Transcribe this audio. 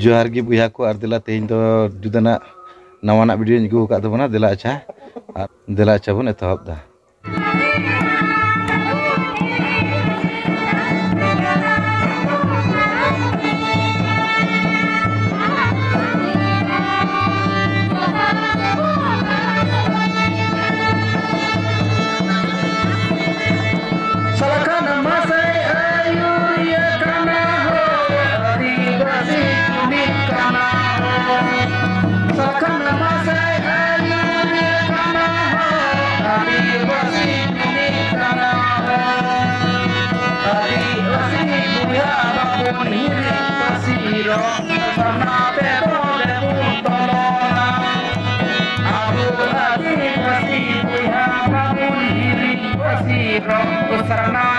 Johar gi buya ko ar dela tehin do judana nawana video ni go ka tabona dela acha bun etahab da Sarana